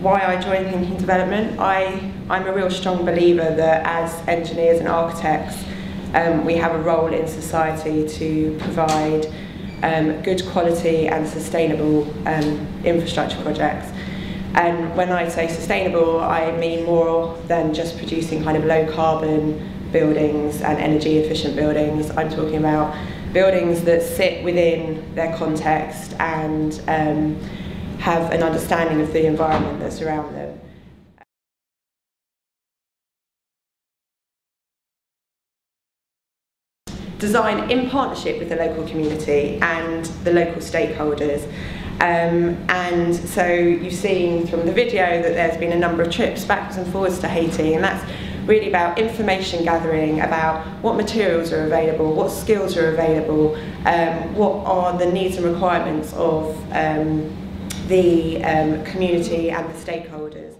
why I joined Thinking Development. I'm a real strong believer that as engineers and architects, we have a role in society to provide good quality and sustainable infrastructure projects. And when I say sustainable, I mean more than just producing kind of low carbon buildings and energy efficient buildings. I'm talking about buildings that sit within their context and have an understanding of the environment that surrounds them. Design in partnership with the local community and the local stakeholders. And so you've seen from the video that there's been a number of trips backwards and forwards to Haiti, and that's really about information gathering about what materials are available, what skills are available, what are the needs and requirements of the community and the stakeholders.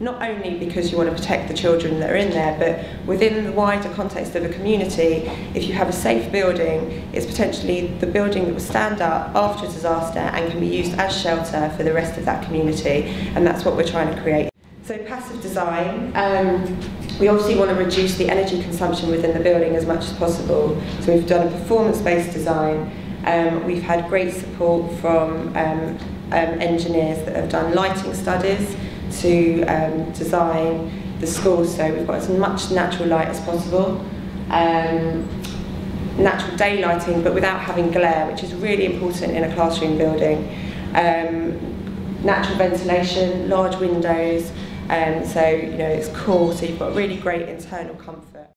Not only because you want to protect the children that are in there, but within the wider context of a community, if you have a safe building, it's potentially the building that will stand up after a disaster and can be used as shelter for the rest of that community, and that's what we're trying to create. So passive design, we obviously want to reduce the energy consumption within the building as much as possible, so we've done a performance-based design. We've had great support from engineers that have done lighting studies to design the school, so we've got as much natural light as possible, natural day lighting, but without having glare, which is really important in a classroom building. Natural ventilation, large windows, so you know it's cool, so you've got really great internal comfort.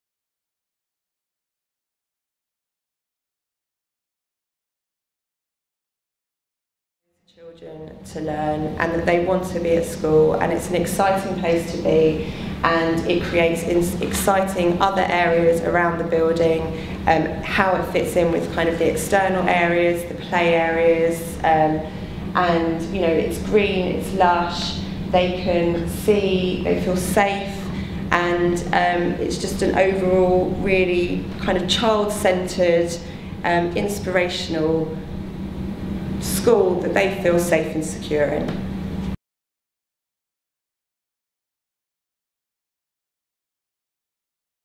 Children to learn, and that they want to be at school, and it's an exciting place to be, and it creates exciting other areas around the building, how it fits in with kind of the external areas, the play areas, and you know it's green, it's lush, they can see, they feel safe, and it's just an overall really kind of child-centred, inspirational school that they feel safe and secure in.